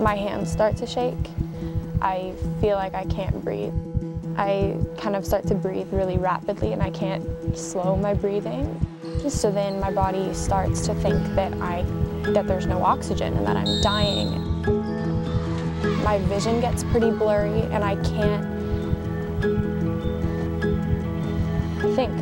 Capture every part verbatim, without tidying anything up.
My hands start to shake. I feel like I can't breathe. I kind of start to breathe really rapidly and I can't slow my breathing. So then my body starts to think that I, that there's no oxygen and that I'm dying. My vision gets pretty blurry and I can't think.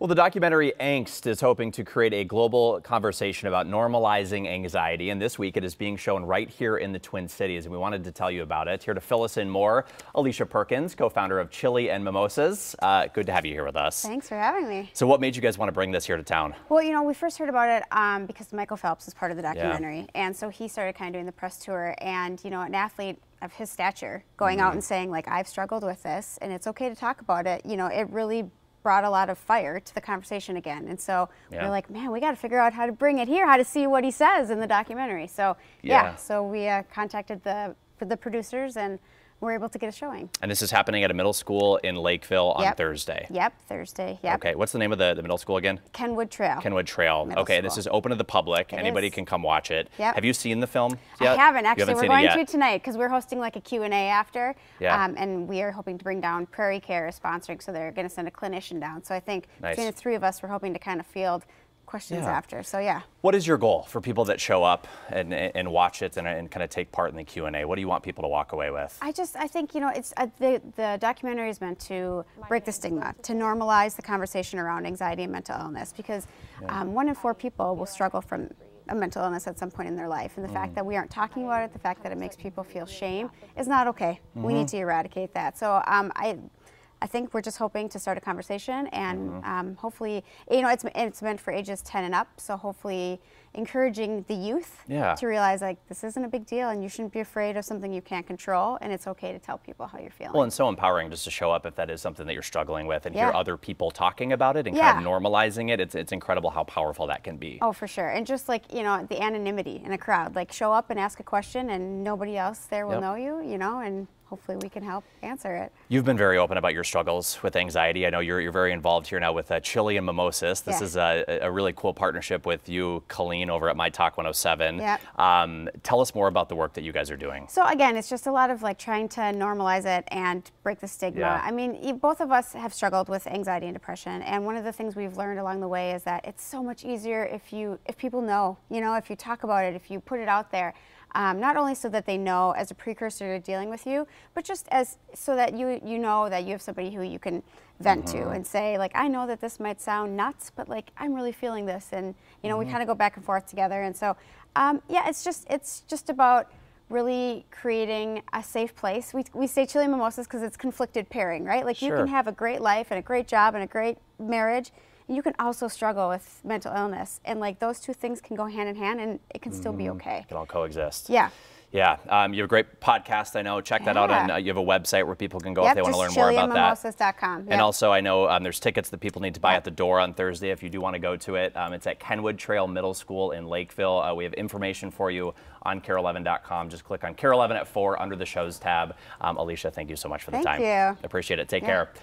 Well, the documentary Angst is hoping to create a global conversation about normalizing anxiety, and this week it is being shown right here in the Twin Cities, and we wanted to tell you about it. Here to fill us in more, Alisha Perkins, co-founder of Chili and Mimosas. Uh, good to have you here with us. Thanks for having me. So what made you guys want to bring this here to town? Well, you know, we first heard about it um, because Michael Phelps was part of the documentary, yeah. and so he started kind of doing the press tour, and, you know, an athlete of his stature going mm-hmm. out and saying, like, I've struggled with this, and it's okay to talk about it, you know, it really brought a lot of fire to the conversation again. And so yeah. we're like, man, we got to figure out how to bring it here, how to see what he says in the documentary. So yeah, yeah so we uh, contacted the, the producers and we were able to get a showing. And this is happening at a middle school in Lakeville on yep. Thursday. Yep, Thursday, yep. Okay, what's the name of the, the middle school again? Kenwood Trail. Kenwood Trail. Middle okay, school. This is open to the public. It Anybody is. can come watch it. Yep. Have you seen the film yet? I haven't, actually. Haven't we're going to tonight because we're hosting like a Q and A after. Yeah. Um, and we are hoping to bring down Prairie Care is sponsoring, so they're going to send a clinician down. So I think nice. between the three of us, we're hoping to kind of field questions yeah. after, so yeah. What is your goal for people that show up and, and watch it and, and kind of take part in the Q and A? What do you want people to walk away with? I just, I think, you know, it's uh, the, the documentary is meant to break the stigma, to normalize the conversation around anxiety and mental illness, because yeah. um, one in four people will struggle from a mental illness at some point in their life, and the mm. fact that we aren't talking about it, the fact that it makes people feel shame is not okay. Mm-hmm. We need to eradicate that. So um, I. I think we're just hoping to start a conversation and mm-hmm. um, hopefully, you know, it's, it's meant for ages ten and up, so hopefully encouraging the youth yeah. to realize, like, this isn't a big deal and you shouldn't be afraid of something you can't control, and it's okay to tell people how you're feeling. Well, and so empowering just to show up if that is something that you're struggling with and yeah. hear other people talking about it and yeah. kind of normalizing it. It's, it's incredible how powerful that can be. Oh, for sure. And just, like, you know, the anonymity in a crowd, like, show up and ask a question and nobody else there will yep. know you, you know, and hopefully we can help answer it. You've been very open about your struggles with anxiety. I know you're, you're very involved here now with uh, Chili and Mimosas. This yeah. is a, a really cool partnership with you, Colleen, over at My Talk one oh seven. Yeah. Um, tell us more about the work that you guys are doing. So again, it's just a lot of, like, trying to normalize it and break the stigma. Yeah. I mean, both of us have struggled with anxiety and depression, and one of the things we've learned along the way is that it's so much easier if you, if people know, you know, if you talk about it, if you put it out there. Um, not only so that they know as a precursor to dealing with you, but just as so that you you know that you have somebody who you can vent mm-hmm. to and say, like, I know that this might sound nuts, but, like, I'm really feeling this, and, you know, mm-hmm. we kind of go back and forth together. And so um, yeah, it's just it's just about really creating a safe place. We, we say Chili and Mimosas because it's conflicted pairing, right? Like, sure. you can have a great life and a great job and a great marriage, and you can also struggle with mental illness, and, like, those two things can go hand in hand, and it can still be okay. It can all coexist. Yeah. Yeah. Um, you have a great podcast, I know. Check yeah. that out. On, uh, you have a website where people can go yep, if they want to learn more about that. Yep. And also, I know um, there's tickets that people need to buy yep. at the door on Thursday if you do want to go to it. Um, it's at Kenwood Trail Middle School in Lakeville. Uh, we have information for you on K A R E eleven dot com. Just click on K A R E eleven at four under the shows tab. Um, Alisha, thank you so much for the thank time. Thank you. Appreciate it. Take yep. care.